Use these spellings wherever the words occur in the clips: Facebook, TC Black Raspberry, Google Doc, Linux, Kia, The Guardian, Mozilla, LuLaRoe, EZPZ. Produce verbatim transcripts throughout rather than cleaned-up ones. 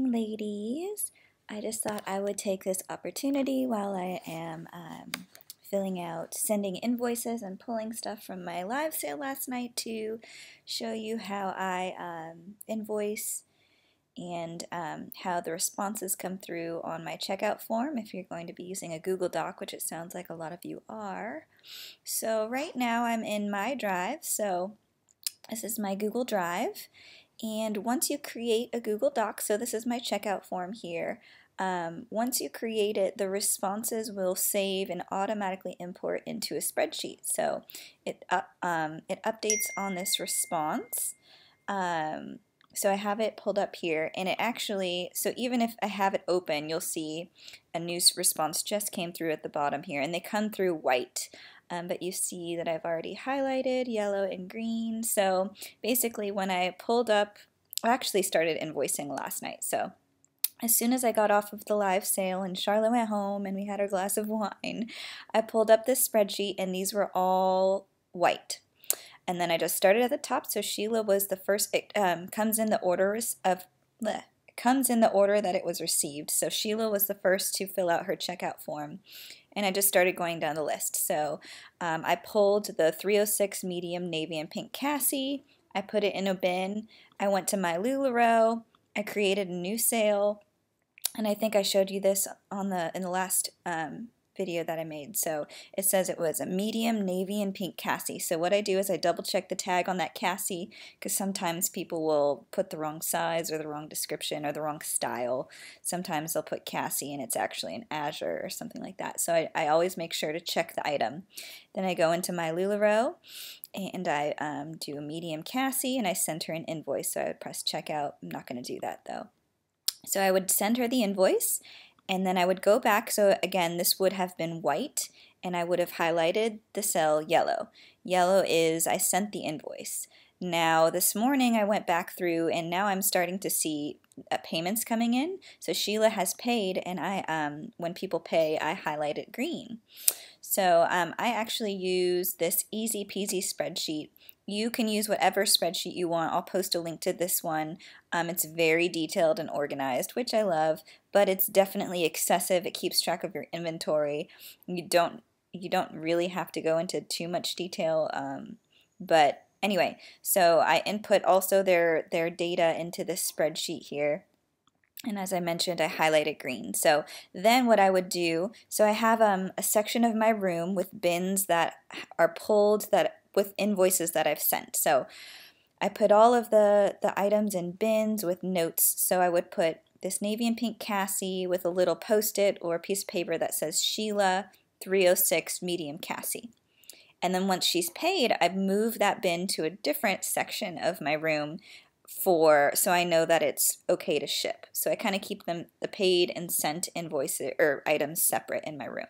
morning, ladies. I just thought I would take this opportunity while I am um, filling out, sending invoices and pulling stuff from my live sale last night to show you how I um, invoice and um, how the responses come through on my checkout form if you're going to be using a Google Doc, which it sounds like a lot of you are. So right now I'm in my Drive, so this is my Google Drive, and once you create a Google Doc, so this is my checkout form here, um, once you create it, the responses will save and automatically import into a spreadsheet. So it, uh, um, it updates on this response. Um, So I have it pulled up here, and it actually, so even if I have it open, you'll see a new response just came through at the bottom here, and they come through white, um, but you see that I've already highlighted yellow and green. So basically when I pulled up, I actually started invoicing last night, so as soon as I got off of the live sale and Charlotte went home and we had our glass of wine, I pulled up this spreadsheet and these were all white. And then I just started at the top. So Sheila was the first. It um, comes in the orders of bleh, comes in the order that it was received. So Sheila was the first to fill out her checkout form, and I just started going down the list. So um, I pulled the three oh six medium navy and pink Cassie. I put it in a bin. I went to my LuLaRoe. I created a new sale, and I think I showed you this on the in the last. Um, video that I made. So it says it was a medium navy and pink Cassie. So what I do is I double check the tag on that Cassie, because sometimes people will put the wrong size or the wrong description or the wrong style. Sometimes they'll put Cassie and it's actually an Azure or something like that. So I, I always make sure to check the item. Then I go into my LuLaRoe and I um, do a medium Cassie and I send her an invoice. So I would press checkout. I'm not going to do that though. So I would send her the invoice. And then I would go back, so again, this would have been white, and I would have highlighted the cell yellow. Yellow is I sent the invoice. Now this morning I went back through, and now I'm starting to see uh, payments coming in. So Sheila has paid, and I, um, when people pay, I highlight it green. So um, I actually use this E Z P Z spreadsheet. You can use whatever spreadsheet you want. I'll post a link to this one. Um, it's very detailed and organized, which I love, but it's definitely excessive. It keeps track of your inventory. You don't you don't really have to go into too much detail, um, but anyway, so I input also their, their data into this spreadsheet here. And as I mentioned, I highlighted green. So then what I would do, so I have um, a section of my room with bins that are pulled that with invoices that I've sent. So I put all of the, the items in bins with notes. So I would put this navy and pink Cassie with a little post-it or a piece of paper that says Sheila three oh six medium Cassie. And then once she's paid, I move that bin to a different section of my room for, so I know that it's okay to ship. So I kind of keep them, the paid and sent invoices or items, separate in my room.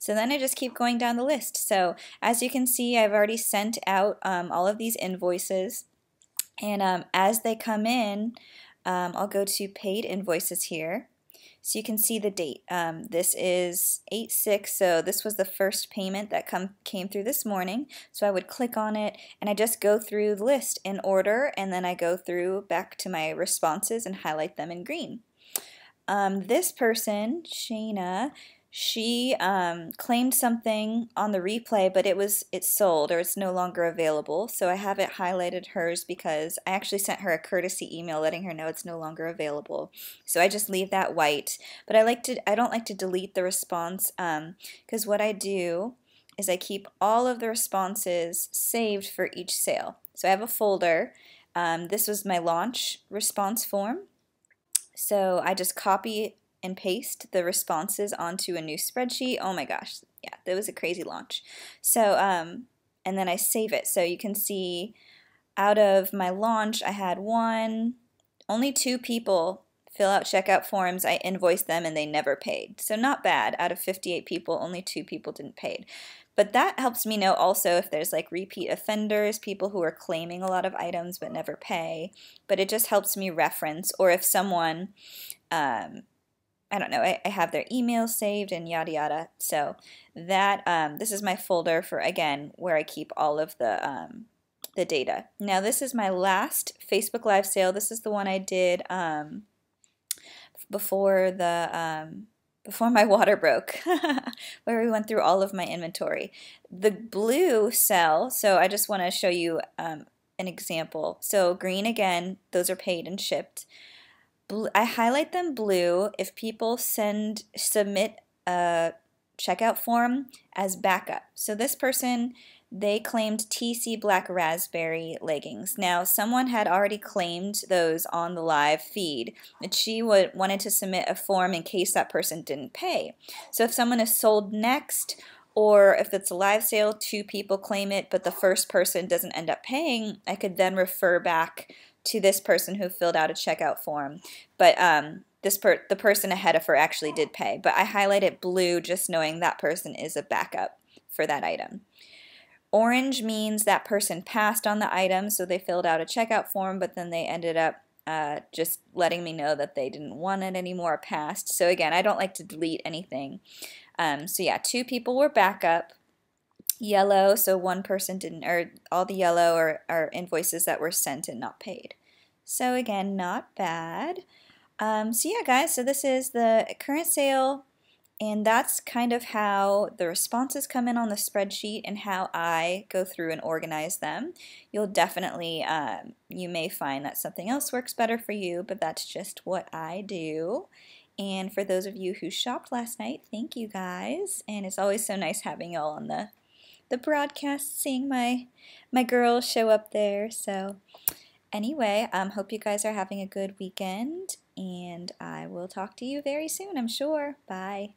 So then I just keep going down the list. So as you can see, I've already sent out um, all of these invoices, and um, as they come in, um, I'll go to paid invoices here. So you can see the date. Um, this is eight six, so this was the first payment that come, came through this morning. So I would click on it, and I just go through the list in order, and then I go through back to my responses and highlight them in green. Um, this person, Shayna, she um, claimed something on the replay, but it was it's sold or it's no longer available. So I haven't highlighted hers because I actually sent her a courtesy email letting her know it's no longer available. So I just leave that white. But I like to I don't like to delete the response um, because what I do is I keep all of the responses saved for each sale. So I have a folder. Um, this was my launch response form. So I just copy and paste the responses onto a new spreadsheet. Oh my gosh, yeah, that was a crazy launch. So, um, and then I save it. So you can see out of my launch, I had one, only two people fill out checkout forms. I invoiced them and they never paid. So not bad. Out of fifty-eight people, only two people didn't pay. But that helps me know also if there's like repeat offenders, people who are claiming a lot of items but never pay. But it just helps me reference, or if someone, um, I don't know, I, I have their email saved and yada yada. So that um, this is my folder for, again, where I keep all of the, um, the data. Now this is my last Facebook Live sale. This is the one I did um, before the um, before my water broke, where we went through all of my inventory. The blue cell, so I just want to show you um, an example. So green again, those are paid and shipped. Blue, I highlight them blue if people send submit a checkout form as backup. So this person, they claimed T C Black Raspberry leggings. Now, someone had already claimed those on the live feed, and she would, wanted to submit a form in case that person didn't pay. So if someone is sold next, or if it's a live sale, two people claim it, but the first person doesn't end up paying, I could then refer back to this person who filled out a checkout form. But um, this per the person ahead of her actually did pay. But I highlighted blue just knowing that person is a backup for that item. Orange means that person passed on the item, so they filled out a checkout form, but then they ended up uh, just letting me know that they didn't want it anymore, passed. So again, I don't like to delete anything. Um, so yeah, two people were backup. Yellow, so one person didn't, or all the yellow are, are invoices that were sent and not paid. So again, not bad. Um, so yeah, guys, so this is the current sale. And that's kind of how the responses come in on the spreadsheet and how I go through and organize them. You'll definitely, um, you may find that something else works better for you, but that's just what I do. And for those of you who shopped last night, thank you guys. And it's always so nice having y'all on the, the broadcast, seeing my, my girls show up there. So anyway, um, hope you guys are having a good weekend, and I will talk to you very soon, I'm sure. Bye.